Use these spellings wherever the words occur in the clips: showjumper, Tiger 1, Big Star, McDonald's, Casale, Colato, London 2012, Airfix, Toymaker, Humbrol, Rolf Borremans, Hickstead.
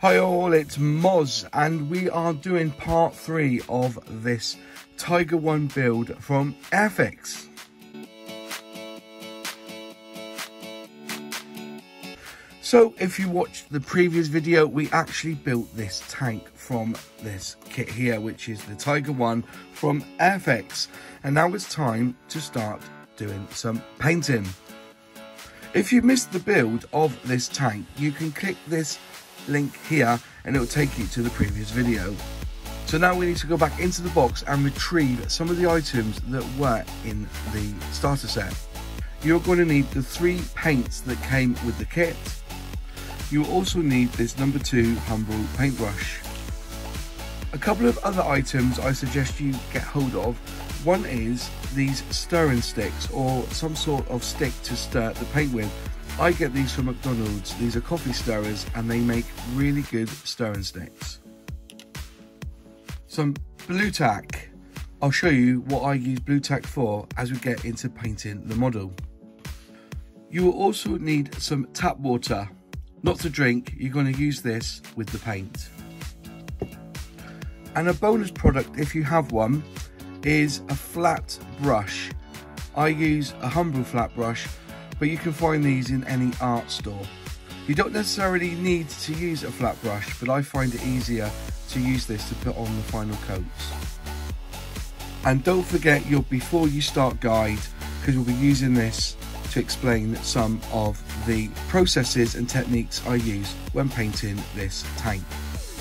Hi all, it's Moz and we are doing part 3 of this Tiger 1 build from Airfix. So if you watched the previous video, we actually built this tank from this kit here, which is the Tiger 1 from Airfix. And now it's time to start doing some painting. If you missed the build of this tank, you can click this link here and it will take you to the previous video. So now we need to go back into the box and retrieve some of the items that were in the starter set. You're going to need the 3 paints that came with the kit. You also need this number 2 Humbrol paintbrush. A couple of other items I suggest you get hold of. One is these stirring sticks, or some sort of stick to stir the paint with. I get these from McDonald's. These are coffee stirrers and they make really good stirring sticks. Some blue tack. I'll show you what I use blue tack for as we get into painting the model. You will also need some tap water. Not to drink, you're going to use this with the paint. And a bonus product, if you have one, is a flat brush. I use a Humbrol flat brush, but you can find these in any art store. You don't necessarily need to use a flat brush, but I find it easier to use this to put on the final coats. And don't forget your before you start guide, because we'll be using this to explain some of the processes and techniques I use when painting this tank.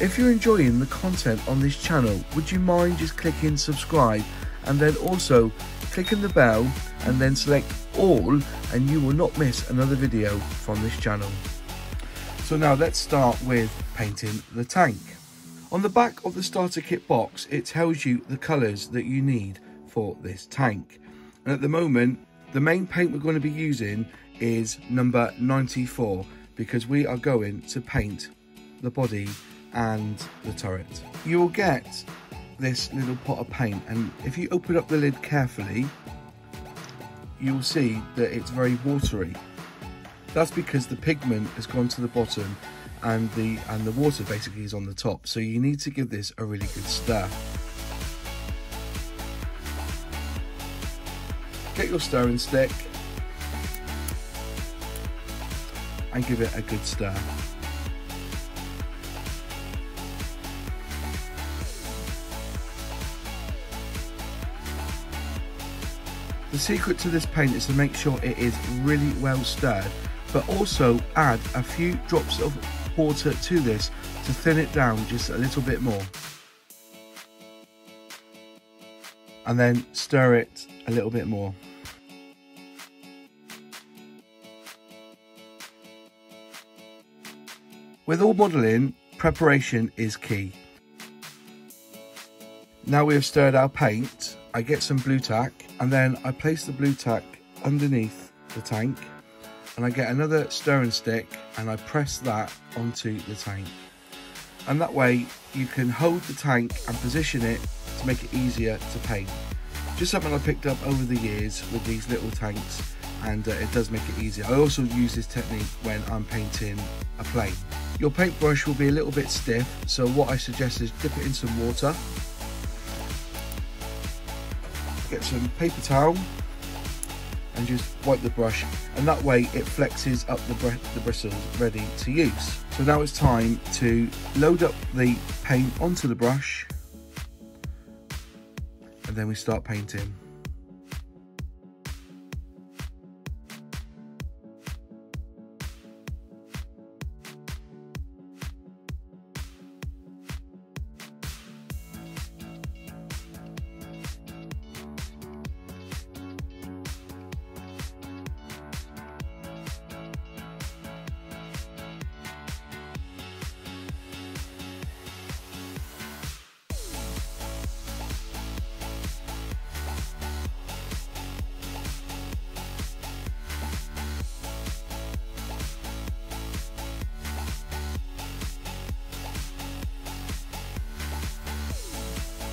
If you're enjoying the content on this channel, would you mind just clicking subscribe and then also clicking the bell and then select all, and you will not miss another video from this channel. So now let's start with painting the tank. On the back of the starter kit box, it tells you the colours that you need for this tank. And at the moment, the main paint we're going to be using is number 94, because we are going to paint the body and the turret. You will get this little pot of paint, and if you open up the lid carefully, you will see that it's very watery. That's because the pigment has gone to the bottom and the water basically is on the top, so you need to give this a really good stir. Get your stirring stick and give it a good stir. The secret to this paint is to make sure it is really well stirred, but also add a few drops of water to this to thin it down just a little bit more. And then stir it a little bit more. With all modelling, preparation is key. Now we have stirred our paint, I get some blue tack and then I place the blue tack underneath the tank, and I get another stirring stick and I press that onto the tank. And that way you can hold the tank and position it to make it easier to paint. Just something I picked up over the years with these little tanks, and it does make it easier. I also use this technique when I'm painting a plane. Your paintbrush will be a little bit stiff, so what I suggest is dip it in some water. Get some paper towel and just wipe the brush, and that way it flexes up the bristles, ready to use. So now it's time to load up the paint onto the brush and then we start painting.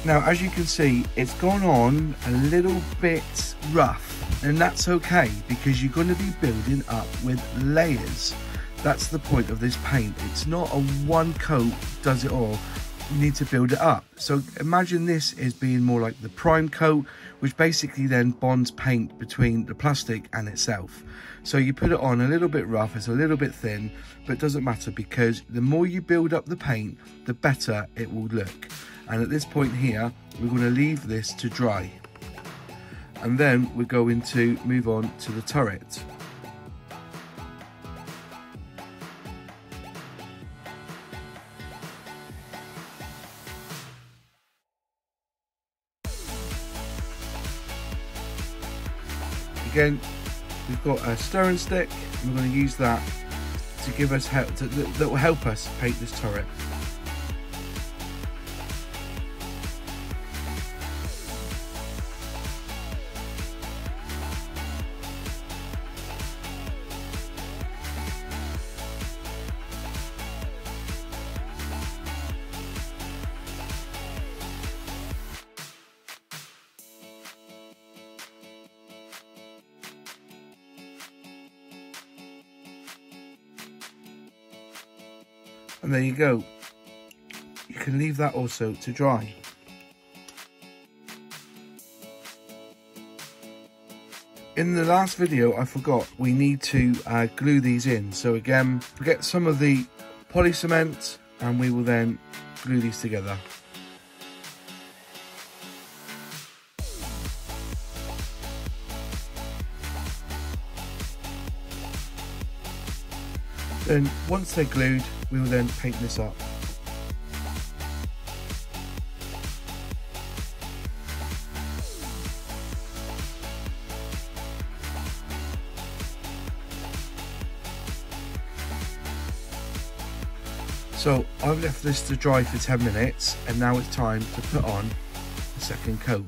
Now, as you can see, it's gone on a little bit rough, and that's okay because you're going to be building up with layers. That's the point of this paint. It's not a one coat does it all. You need to build it up. So imagine this as being more like the prime coat, which basically then bonds paint between the plastic and itself. So you put it on a little bit rough, it's a little bit thin, but it doesn't matter because the more you build up the paint, the better it will look. And at this point here, we're going to leave this to dry. And then we're going to move on to the turret. Again, we've got a stirring stick, and we're going to use that to give us help, that will help us paint this turret. And there you go, you can leave that also to dry. In the last video I forgot we need to glue these in, so again we get some of the poly cement and we will then glue these together. Then once they're glued, we will then paint this up. So I've left this to dry for 10 minutes and now it's time to put on the second coat.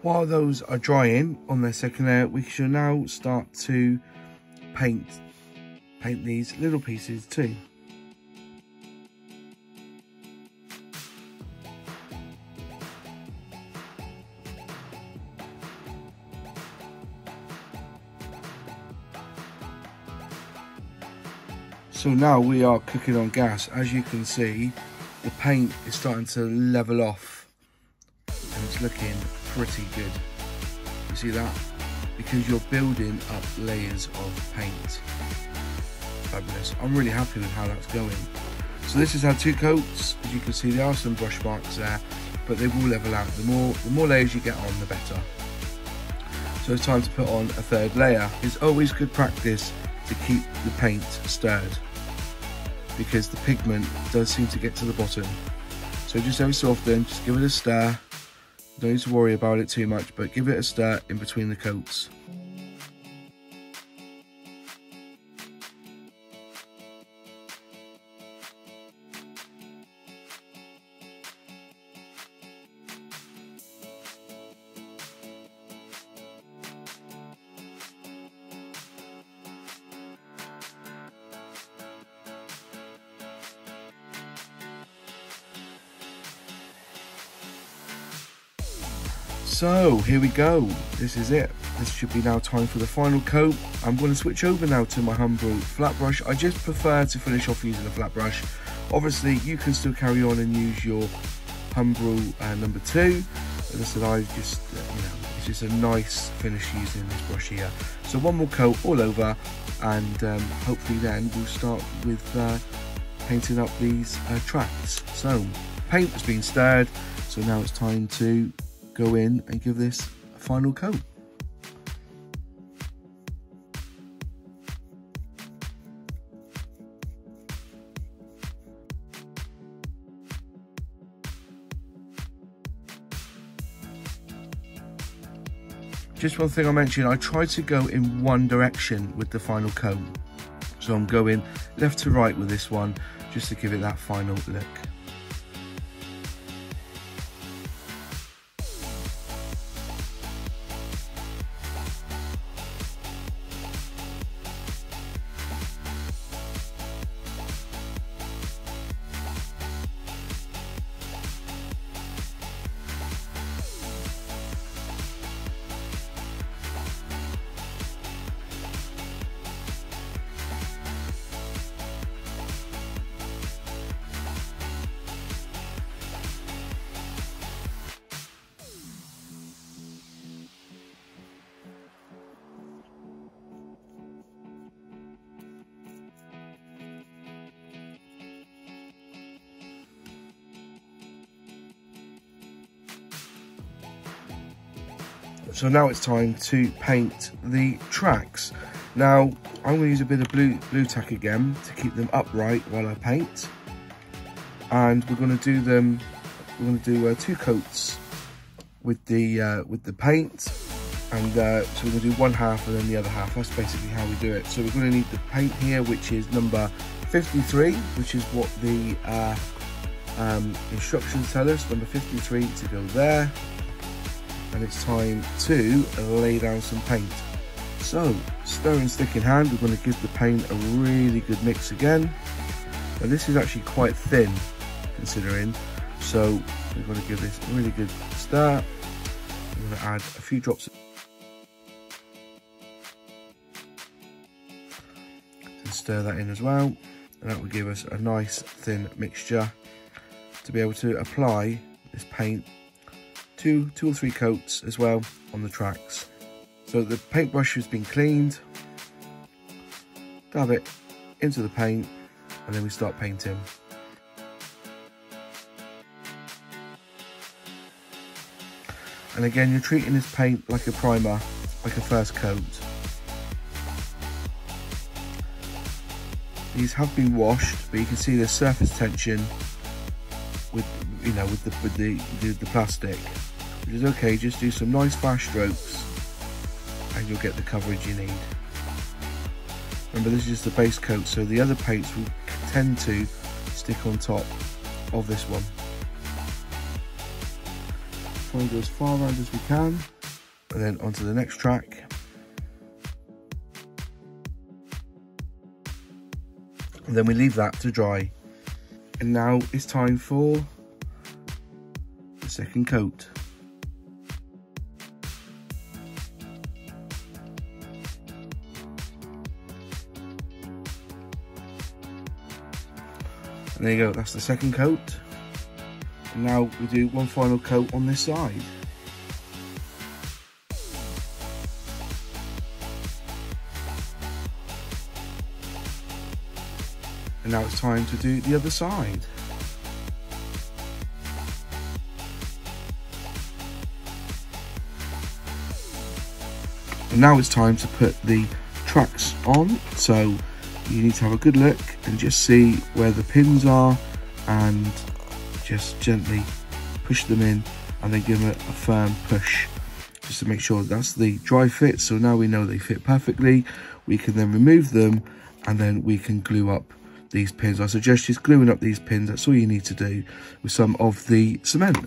While those are drying on their second layer, we shall now start to paint these little pieces too. So now we are cooking on gas. As you can see, the paint is starting to level off and it's looking pretty good. You see that? Because you're building up layers of paint. Fabulous. I'm really happy with how that's going. So this is our two coats. As you can see, there are some brush marks there, but they will level out. The more layers you get on, the better. So it's time to put on a third layer. It's always good practice to keep the paint stirred because the pigment does seem to get to the bottom. So just every so often, just give it a stir. Don't need to worry about it too much, but give it a stir in between the coats. So here we go, this is it. This should be now time for the final coat. I'm going to switch over now to my Humbrol flat brush. I just prefer to finish off using a flat brush. Obviously you can still carry on and use your Humbrol number 2. Listen, I just, you know, it's because it's a nice finish using this brush here. So one more coat all over, and hopefully then we'll start with painting up these tracks. So paint has been stirred, so now it's time to go in and give this a final coat. Just one thing I mentioned, I tried to go in one direction with the final coat. So I'm going left to right with this one, just to give it that final look. So now it's time to paint the tracks. Now I'm going to use a bit of blue tack again to keep them upright while I paint, and we're going to do them. We're going to do two coats with the paint, and so we're going to do one half and then the other half. That's basically how we do it. So we're going to need the paint here, which is number 53, which is what the instructions tell us. Number 53 to go there. And it's time to lay down some paint. So, stirring stick in hand, we're going to give the paint a really good mix again. Now this is actually quite thin, considering, so we're going to give this a really good stir. I'm going to add a few drops and stir that in as well, and that will give us a nice thin mixture to be able to apply this paint two or three coats as well on the tracks. So the paintbrush has been cleaned, dab it into the paint, and then we start painting. And again, you're treating this paint like a primer, like a first coat. These have been washed, but you can see the surface tension with, you know, with the plastic. Which is okay, just do some nice fast strokes and you'll get the coverage you need. Remember, this is just the base coat, so the other paints will tend to stick on top of this one. Try and go as far around as we can, and then onto the next track. And then we leave that to dry. And now it's time for the second coat. And there you go, that's the second coat. And now we do one final coat on this side. And now it's time to do the other side. And now it's time to put the tracks on. So you need to have a good look and just see where the pins are, and just gently push them in, and then give them a firm push just to make sure that's the dry fit. So now we know they fit perfectly. We can then remove them, and then we can glue up these pins. I suggest just gluing up these pins. That's all you need to do with some of the cement.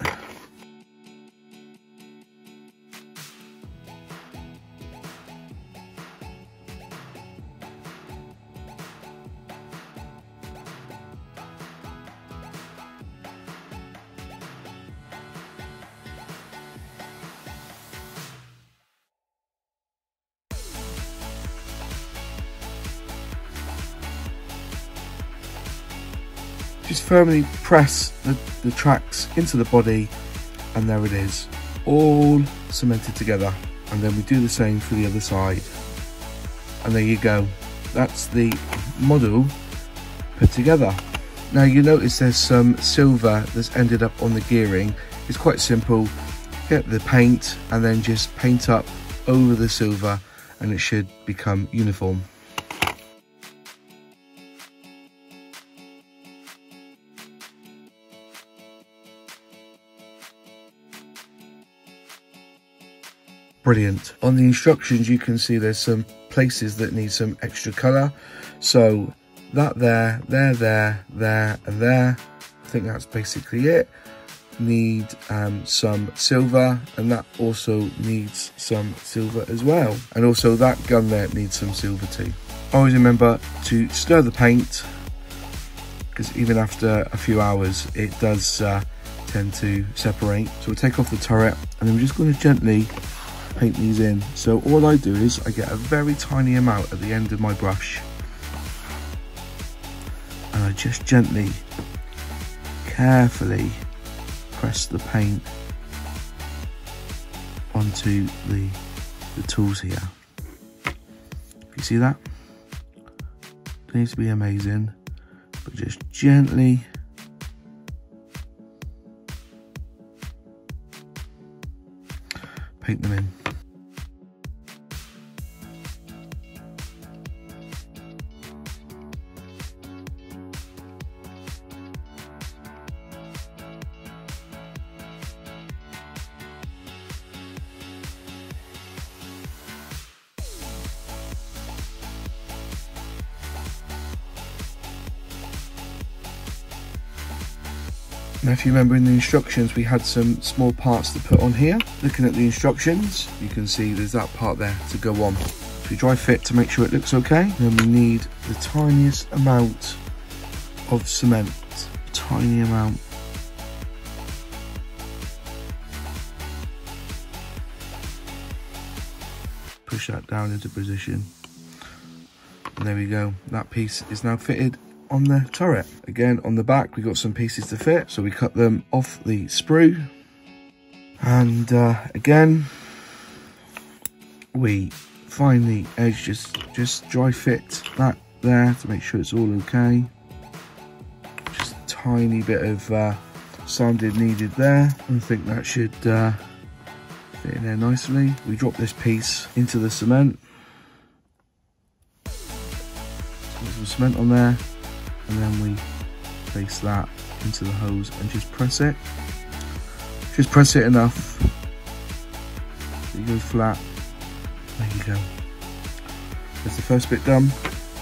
Just firmly press the tracks into the body, and there it is, all cemented together, and then we do the same for the other side. And there you go, that's the model put together. Now you notice there's some silver that's ended up on the gearing. It's quite simple, get the paint and then just paint up over the silver and it should become uniform. Brilliant. On the instructions you can see there's some places that need some extra colour, so that there and there, I think that's basically it, need some silver, and that also needs some silver as well, and also that gun there needs some silver too. Always remember to stir the paint, because even after a few hours it does tend to separate. So we'll take off the turret and I'm just going to gently paint these in. So all I do is I get a very tiny amount at the end of my brush and I just gently, carefully press the paint onto the tools here. You see that? It needs to be amazing, but just gently paint them in. Now if you remember in the instructions we had some small parts to put on here. Looking at the instructions you can see there's that part there to go on. If you dry fit to make sure it looks okay, then we need the tiniest amount of cement. Tiny amount. Push that down into position. And there we go, that piece is now fitted on the turret. Again on the back we got some pieces to fit, so we cut them off the sprue, and again we find the edge, just dry fit that there to make sure it's all okay. Just a tiny bit of sanding needed there. I think that should fit in there nicely. We drop this piece into the cement, put some cement on there, and then we place that into the hose and just press it. Just press it enough that it goes flat. There you go. That's the first bit done.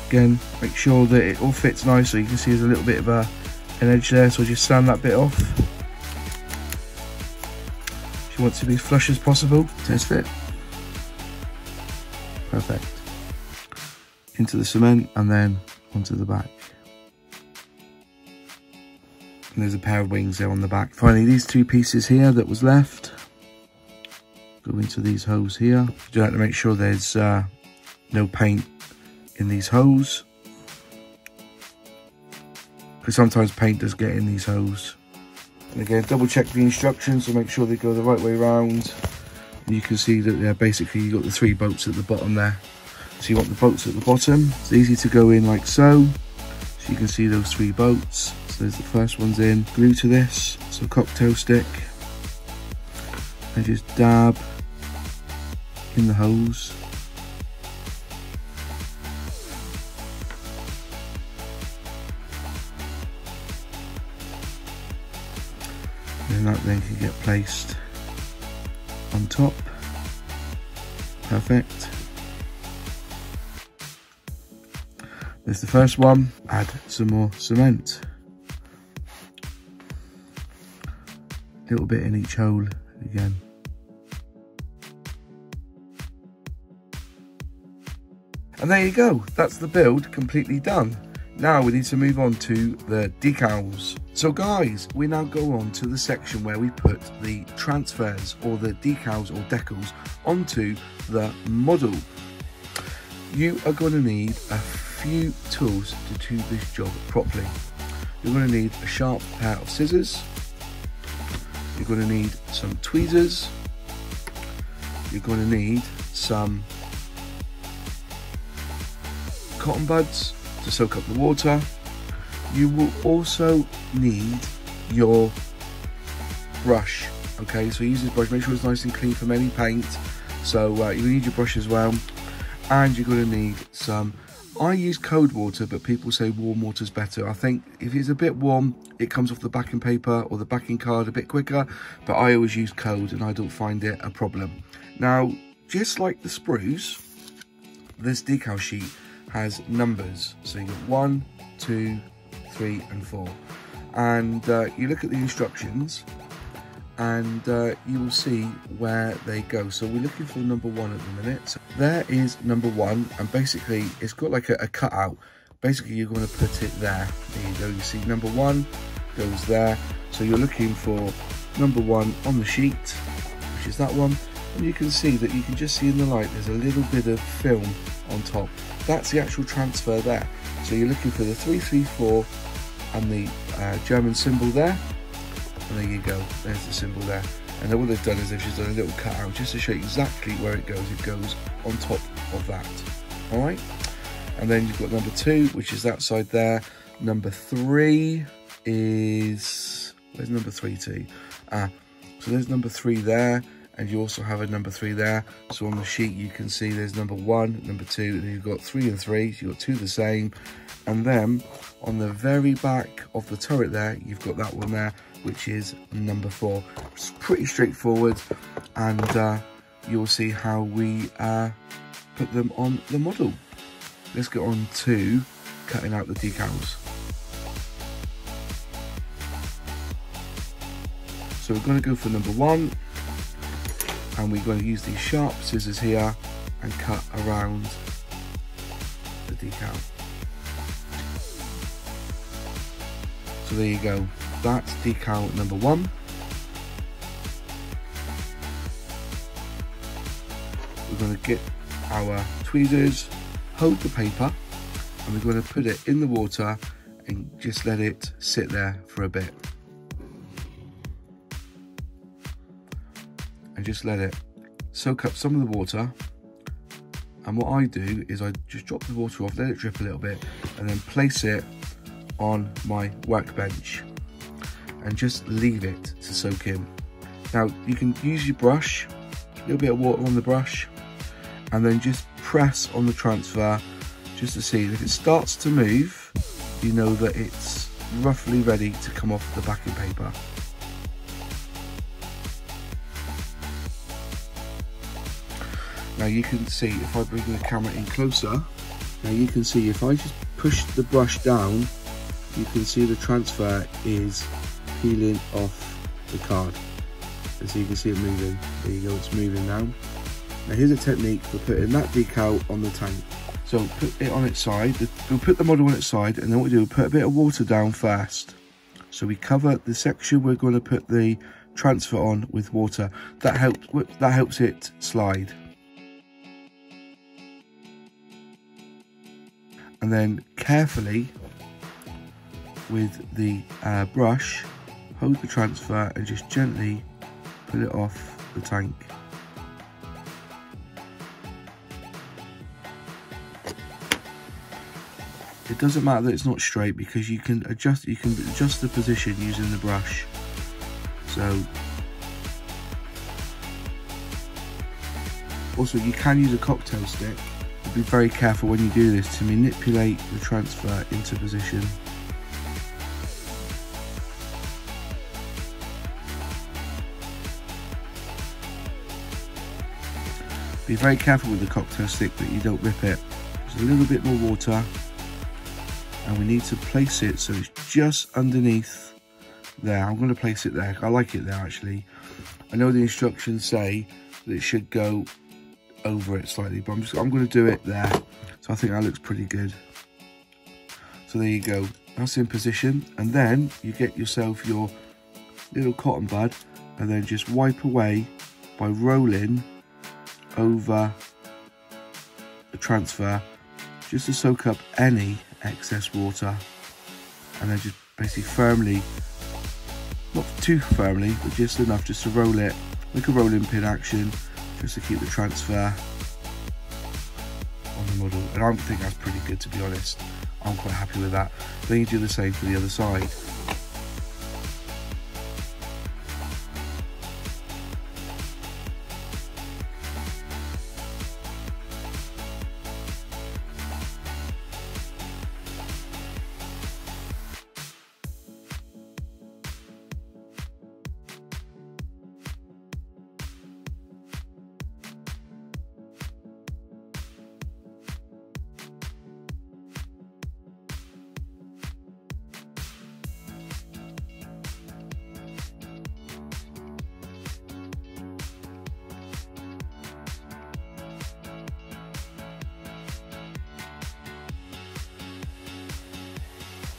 Again, make sure that it all fits nicely. You can see there's a little bit of an edge there, so just sand that bit off. She wants to be as flush as possible. Test fit. Perfect. Into the cement and then onto the back. And there's a pair of wings there on the back. Finally, these two pieces here that was left go into these holes here. You do have to make sure there's no paint in these holes, because sometimes paint does get in these holes. And again, double check the instructions to make sure they go the right way around. And you can see that they're basically, you've got the three bolts at the bottom there. So you want the bolts at the bottom. It's easy to go in like so. So you can see those three bolts. There's the first one's in, glue to this, so cocktail stick, and just dab in the holes. And that then can get placed on top. Perfect. There's the first one, add some more cement. Little bit in each hole again. And there you go, that's the build completely done. Now we need to move on to the decals. So guys, we now go on to the section where we put the transfers or the decals or decals onto the model. You are going to need a few tools to do this job properly. You're going to need a sharp pair of scissors. You're going to need some tweezers, you're going to need some cotton buds to soak up the water. You will also need your brush. Okay, so use this brush, make sure it's nice and clean from any paint. So you need your brush as well, and you're going to need some, I use cold water, but people say warm water is better. I think if it's a bit warm, it comes off the backing paper or the backing card a bit quicker, but I always use cold and I don't find it a problem. Now, just like the sprues, this decal sheet has numbers. So you got 1, 2, 3, and 4. And you look at the instructions and you will see where they go. So we're looking for number 1 at the minute. So there is number 1, and basically it's got like a cutout. Basically you're going to put it there. There you go, you see number 1 goes there. So you're looking for number 1 on the sheet, which is that one. And you can see that, you can just see in the light, there's a little bit of film on top. That's the actual transfer there. So you're looking for the 334 and the German symbol there. And there you go, there's the symbol there. And then what they've done is they've just done a little cutout just to show you exactly where it goes on top of that, all right? And then you've got number 2, which is that side there. Number 3 is, where's number 3 to? So there's number 3 there, and you also have a number 3 there. So on the sheet you can see there's number 1, number 2, and then you've got 3 and 3, so you've got 2 the same. And then on the very back of the turret there, you've got that one there, which is number 4. It's pretty straightforward, and you'll see how we put them on the model. Let's get on to cutting out the decals. So we're going to go for number 1, and we're going to use these sharp scissors here and cut around the decal. So there you go, that's decal number 1. We're going to get our tweezers, hold the paper, and we're going to put it in the water and just let it sit there for a bit. And just let it soak up some of the water. And what I do is I just drop the water off, let it drip a little bit, and then place it on my workbench and just leave it to soak in. Now you can use your brush, a little bit of water on the brush, and then just press on the transfer just to see if it starts to move. You know that it's roughly ready to come off the backing paper. Now you can see, if I bring the camera in closer, now you can see if I just push the brush down, you can see the transfer is peeling off the card. And so you can see it moving. There you go, it's moving now. Now here's a technique for putting that decal on the tank. So put it on its side, we'll put the model on its side, and then what we do, we'll put a bit of water down first. So we cover the section we're going to put the transfer on with water. That helps it slide. And then carefully, with the brush, hold the transfer and just gently pull it off the tank. It doesn't matter that it's not straight, because you can adjust the position using the brush. So also you can use a cocktail stick, but be very careful when you do this to manipulate the transfer into position. Be very careful with the cocktail stick that you don't rip it. There's a little bit more water, and we need to place it so it's just underneath there. I'm going to place it there. I like it there, actually. I know the instructions say that it should go over it slightly, but I'm going to do it there. So I think that looks pretty good. So there you go. That's in position, and then you get yourself your little cotton bud, and then just wipe away by rolling over the transfer just to soak up any excess water, and then just basically firmly, not too firmly, but just enough just to roll it, make a rolling pin action, just to keep the transfer on the muddle, and I think that's pretty good, to be honest. I'm quite happy with that. Then you do the same for the other side.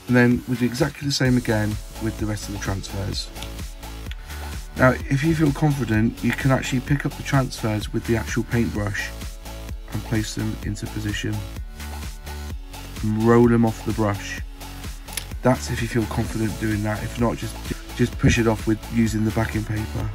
And then we do exactly the same again with the rest of the transfers. Now, if you feel confident, you can actually pick up the transfers with the actual paintbrush and place them into position and roll them off the brush. That's if you feel confident doing that. If not, just push it off with using the backing paper.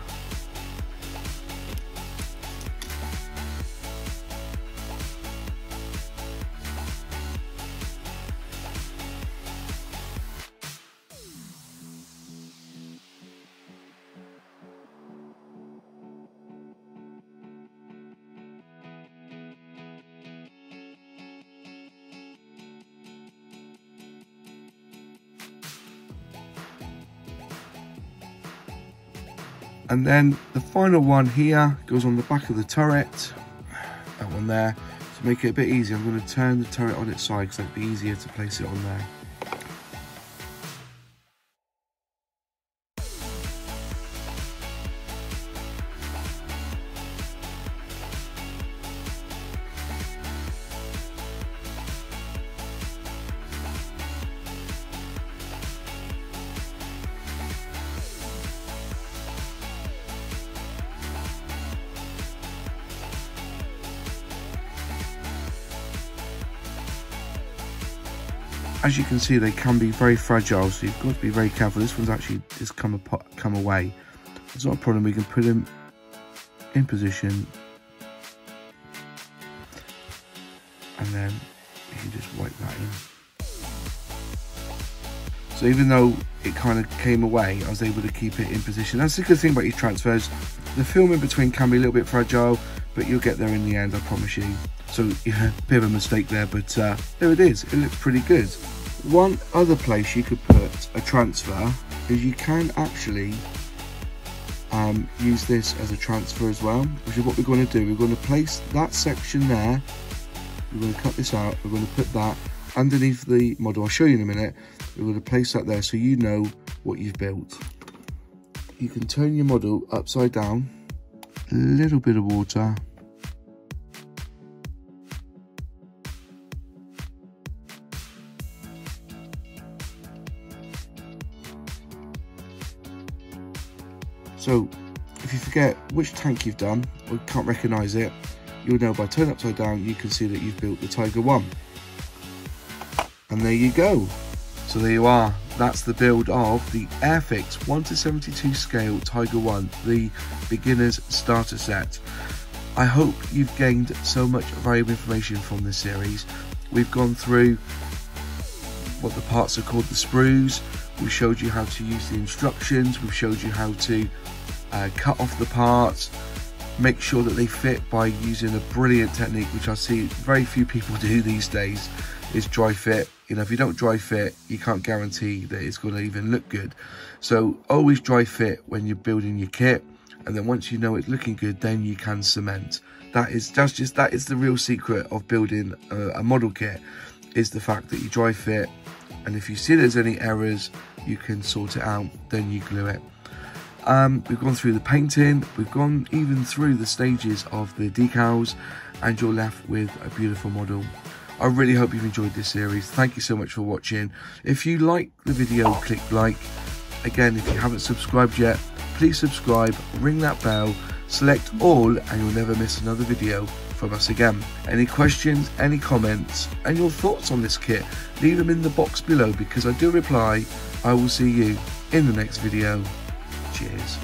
And then the final one here goes on the back of the turret, that one there. To make it a bit easier, I'm going to turn the turret on its side because that'd be easier to place it on there. As you can see, they can be very fragile, so you've got to be very careful. This one's actually just come away. It's not a problem, we can put them in position. And then you can just wipe that in. So even though it kind of came away, I was able to keep it in position. That's the good thing about your transfers. The film in between can be a little bit fragile, but you'll get there in the end, I promise you. So yeah, a bit of a mistake there, but there it is, it looks pretty good. One other place you could put a transfer is you can actually use this as a transfer as well, which is what we're going to do. We're going to place that section there, we're going to cut this out, we're going to put that underneath the model. I'll show you in a minute. We're going to place that there so you know what you've built. You can turn your model upside down, a little bit of water, so if you forget which tank you've done or can't recognise it, you'll know by turning upside down you can see that you've built the Tiger 1. And there you go. So there you are. That's the build of the Airfix 1/72 scale Tiger 1, the beginner's starter set. I hope you've gained so much valuable information from this series. We've gone through what the parts are called, the sprues. We showed you how to use the instructions. We've showed you how to cut off the parts, make sure that they fit by using a brilliant technique, which I see very few people do these days, is dry fit. You know, if you don't dry fit, you can't guarantee that it's going to even look good. So always dry fit when you're building your kit. And then once you know it's looking good, then you can cement. That is the real secret of building a model kit, is the fact that you dry fit. And if you see there's any errors, you can sort it out, then you glue it. We've gone through the painting, we've gone even through the stages of the decals, and you're left with a beautiful model. I really hope you've enjoyed this series. Thank you so much for watching. If you like the video, click like. Again, if you haven't subscribed yet, please subscribe, ring that bell, select all, and you'll never miss another video from us again. Any questions, any comments, and your thoughts on this kit, leave them in the box below, because I do reply. I will see you in the next video. Cheers.